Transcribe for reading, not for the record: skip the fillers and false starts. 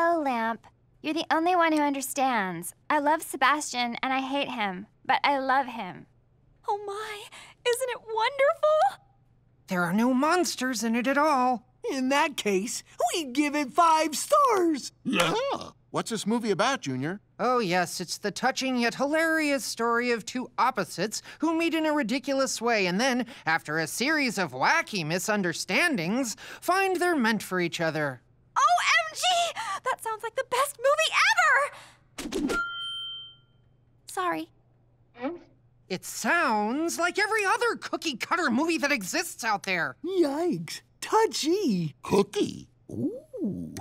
Oh, Lamp, you're the only one who understands. I love Sebastian and I hate him, but I love him. Oh my, isn't it wonderful? There are no monsters in it at all. In that case, we give it 5 stars. Yeah. What's this movie about, Junior? Oh yes, it's the touching yet hilarious story of 2 opposites who meet in a ridiculous way and then, after a series of wacky misunderstandings, find they're meant for each other. OMG! That sounds like the best movie ever! Sorry. It sounds like every other cookie-cutter movie that exists out there. Yikes. Touchy. Cookie. Ooh.